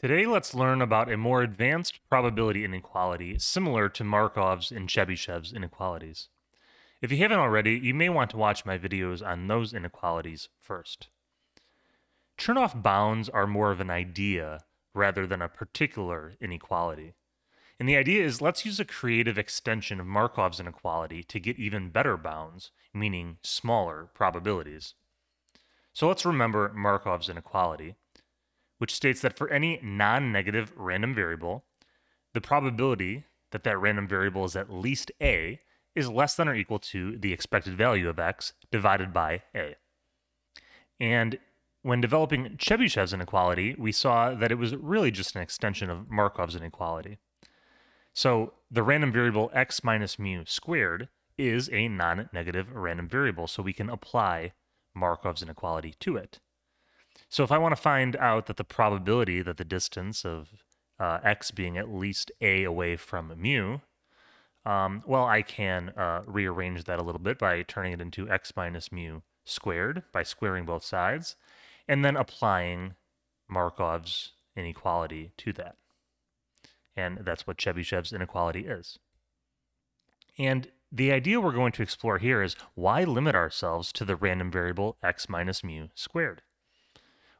Today, let's learn about a more advanced probability inequality similar to Markov's and Chebyshev's inequalities. If you haven't already, you may want to watch my videos on those inequalities first. Chernoff bounds are more of an idea rather than a particular inequality. And the idea is, let's use a creative extension of Markov's inequality to get even better bounds, meaning smaller probabilities. So let's remember Markov's inequality, which states that for any non-negative random variable, the probability that that random variable is at least a is less than or equal to the expected value of x divided by a. And when developing Chebyshev's inequality, we saw that it was really just an extension of Markov's inequality. So the random variable x minus mu squared is a non-negative random variable, so we can apply Markov's inequality to it. So if I want to find out that the probability that the distance of x being at least a away from mu, well, I can rearrange that a little bit by turning it into x minus mu squared, by squaring both sides, and then applying Markov's inequality to that. And that's what Chebyshev's inequality is. And the idea we're going to explore here is, why limit ourselves to the random variable x minus mu squared?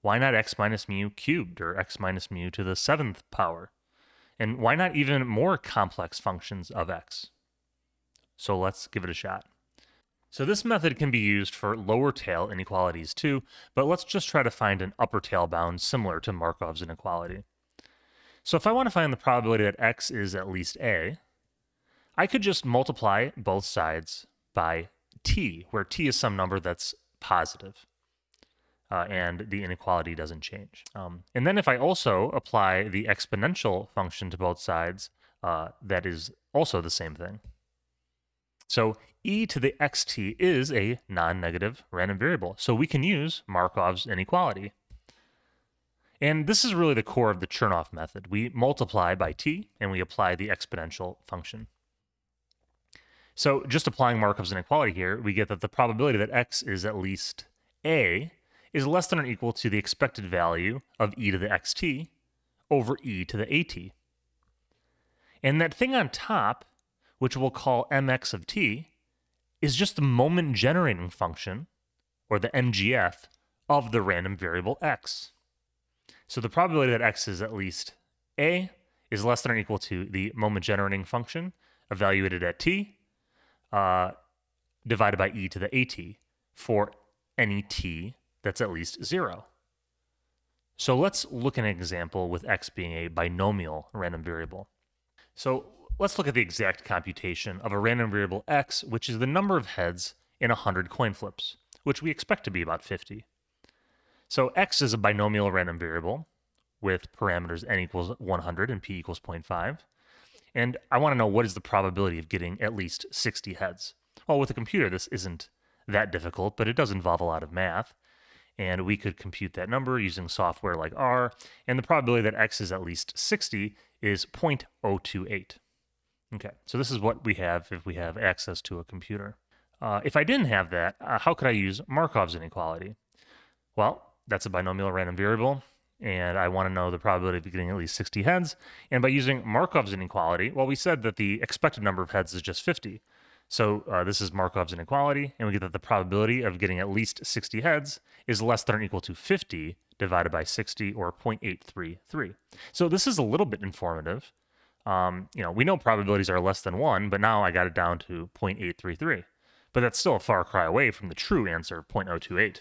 Why not x minus mu cubed, or x minus mu to the 7th power? And why not even more complex functions of x? So let's give it a shot. So this method can be used for lower tail inequalities too, but let's just try to find an upper tail bound similar to Markov's inequality. So if I want to find the probability that x is at least a, I could just multiply both sides by t, where t is some number that's positive. And the inequality doesn't change. And then if I also apply the exponential function to both sides, that is also the same thing. So e to the xt is a non-negative random variable, so we can use Markov's inequality. And this is really the core of the Chernoff method. We multiply by t, and we apply the exponential function. So just applying Markov's inequality here, we get that the probability that x is at least a is less than or equal to the expected value of e to the xt over e to the at. And that thing on top, which we'll call mx of t, is just the moment generating function, or the MGF, of the random variable x. So the probability that x is at least a is less than or equal to the moment generating function evaluated at t divided by e to the at for any t that's at least 0. So let's look at an example with x being a binomial random variable. So let's look at the exact computation of a random variable x, which is the number of heads in 100 coin flips, which we expect to be about 50. So x is a binomial random variable with parameters n equals 100 and p equals 0.5. And I want to know, what is the probability of getting at least 60 heads? Well, with a computer, this isn't that difficult, but it does involve a lot of math. And we could compute that number using software like R, and the probability that x is at least 60 is 0.028. Okay, so this is what we have if we have access to a computer. If I didn't have that, how could I use Markov's inequality? Well, that's a binomial random variable, and I want to know the probability of getting at least 60 heads. And by using Markov's inequality, well, we said that the expected number of heads is just 50. So this is Markov's inequality, and we get that the probability of getting at least 60 heads is less than or equal to 50 divided by 60, or 0.833. So this is a little bit informative. You know, we know probabilities are less than 1, but now I got it down to 0.833. But that's still a far cry away from the true answer of 0.028.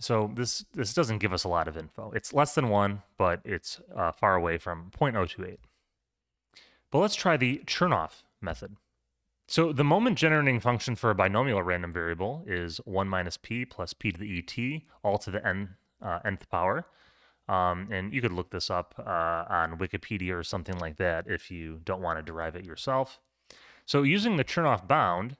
So this doesn't give us a lot of info. It's less than 1, but it's far away from 0.028. But let's try the Chernoff method. So the moment generating function for a binomial random variable is 1 minus p plus p to the et, all to the nth power. And you could look this up on Wikipedia or something like that if you don't want to derive it yourself. So using the Chernoff bound,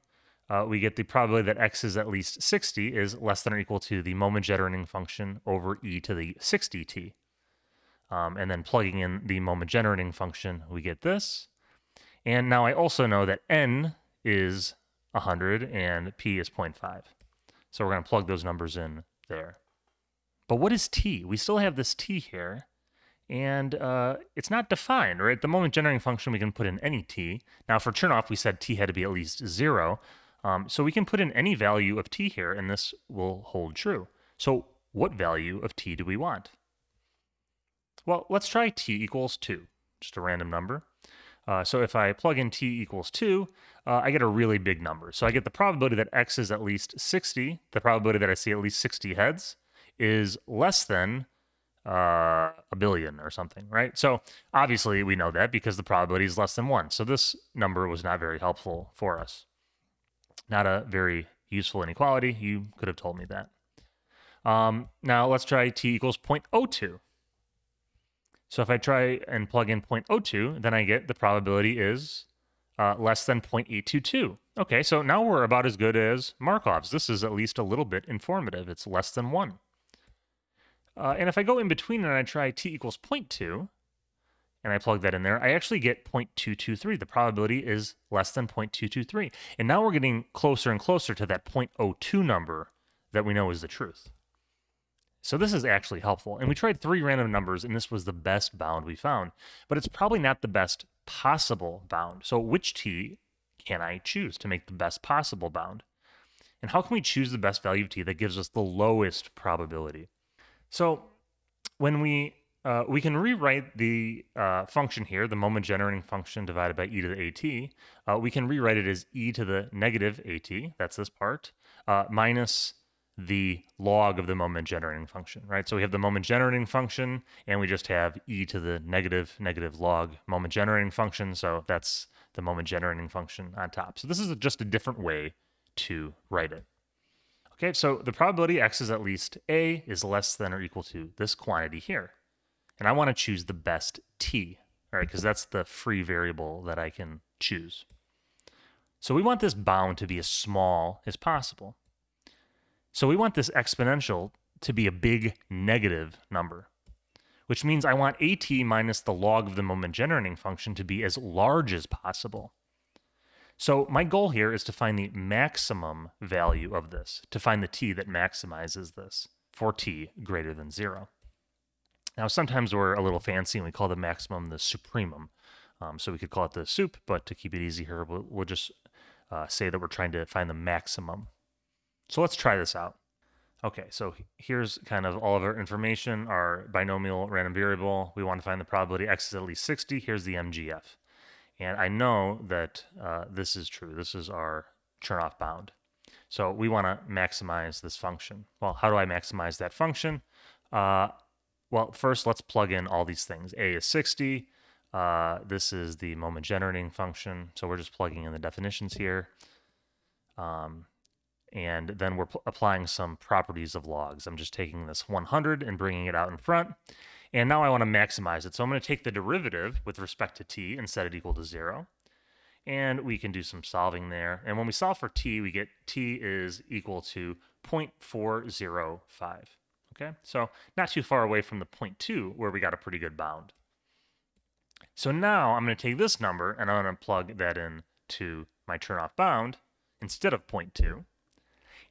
we get the probability that x is at least 60 is less than or equal to the moment generating function over e to the 60t. And then plugging in the moment generating function, we get this. And now I also know that n is 100 and p is 0.5. So we're going to plug those numbers in there. But what is t? We still have this t here, And it's not defined, right? At the moment generating function, we can put in any t. Now for Chernoff, we said t had to be at least 0. So we can put in any value of t here, and this will hold true. So what value of t do we want? Well, let's try t equals 2, just a random number. So if I plug in t equals 2, I get a really big number. So I get the probability that x is at least 60, the probability that I see at least 60 heads, is less than a billion or something, right? So obviously we know that because the probability is less than 1. So this number was not very helpful for us. Not a very useful inequality. You could have told me that. Now let's try t equals 0.02. So if I try and plug in 0.02, then I get the probability is less than 0.822. Okay, so now we're about as good as Markov's. This is at least a little bit informative. It's less than 1. And if I go in between and I try t equals 0.2, and I plug that in there, I actually get 0.223. The probability is less than 0.223. And now we're getting closer and closer to that 0.02 number that we know is the truth. So this is actually helpful. And we tried 3 random numbers, and this was the best bound we found. But it's probably not the best possible bound. So which t can I choose to make the best possible bound? And how can we choose the best value of t that gives us the lowest probability? So when we can rewrite the function here, the moment generating function divided by e to the at, we can rewrite it as e to the negative at, that's this part, minus the log of the moment generating function, right? So we have the moment generating function, and we just have e to the negative log moment generating function, so that's the moment generating function on top. So this is just a different way to write it. Okay, so the probability x is at least a is less than or equal to this quantity here. And I want to choose the best t, all right, because that's the free variable that I can choose. So we want this bound to be as small as possible. So we want this exponential to be a big negative number, which means I want at minus the log of the moment generating function to be as large as possible. So my goal here is to find the maximum value of this, to find the t that maximizes this for t greater than 0. Now, sometimes we're a little fancy and we call the maximum the supremum. So we could call it the sup, but to keep it easy here, we'll just say that we're trying to find the maximum. So let's try this out. Okay, so here's kind of all of our information, our binomial random variable. We want to find the probability x is at least 60. Here's the MGF. And I know that this is true. This is our Chernoff bound. So we want to maximize this function. Well, how do I maximize that function? Well, first, let's plug in all these things. A is 60. This is the moment generating function. So we're just plugging in the definitions here. And then we're applying some properties of logs. I'm just taking this 100 and bringing it out in front. And now I want to maximize it. So I'm going to take the derivative with respect to t and set it equal to 0. And we can do some solving there. And when we solve for t, we get t is equal to 0.405. Okay, so not too far away from the 0.2 where we got a pretty good bound. So now I'm going to take this number and I'm going to plug that in to my Chernoff bound instead of 0.2.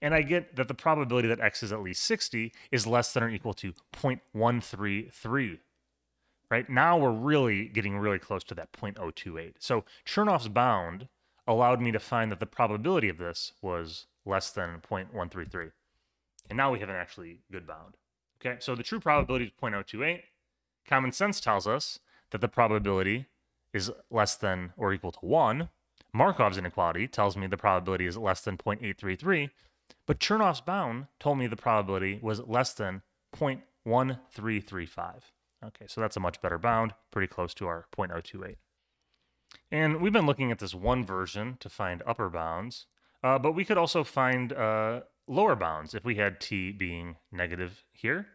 And I get that the probability that x is at least 60 is less than or equal to 0.133, right? Now we're really getting really close to that 0.028. So Chernoff's bound allowed me to find that the probability of this was less than 0.133. And now we have an actually good bound. Okay, so the true probability is 0.028. Common sense tells us that the probability is less than or equal to 1. Markov's inequality tells me the probability is less than 0.833. But Chernoff's bound told me the probability was less than 0.1335. Okay, so that's a much better bound, pretty close to our 0.028. And we've been looking at this one version to find upper bounds, but we could also find lower bounds if we had t being negative here.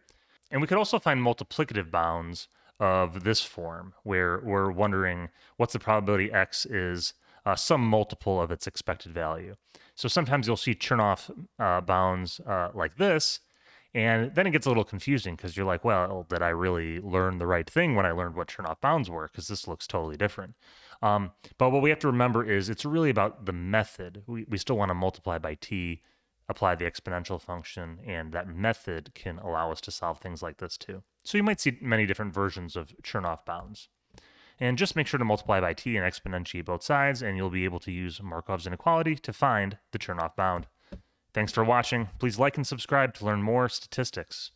And we could also find multiplicative bounds of this form, where we're wondering what's the probability x is some multiple of its expected value. So sometimes you'll see Chernoff bounds like this, and then it gets a little confusing because you're like, well, did I really learn the right thing when I learned what Chernoff bounds were? Because this looks totally different. But what we have to remember is it's really about the method. We still want to multiply by t apply the exponential function, and that method can allow us to solve things like this too. So you might see many different versions of Chernoff bounds. And just make sure to multiply by t and exponentiate both sides, and you'll be able to use Markov's inequality to find the Chernoff bound. Thanks for watching. Please like and subscribe to learn more statistics.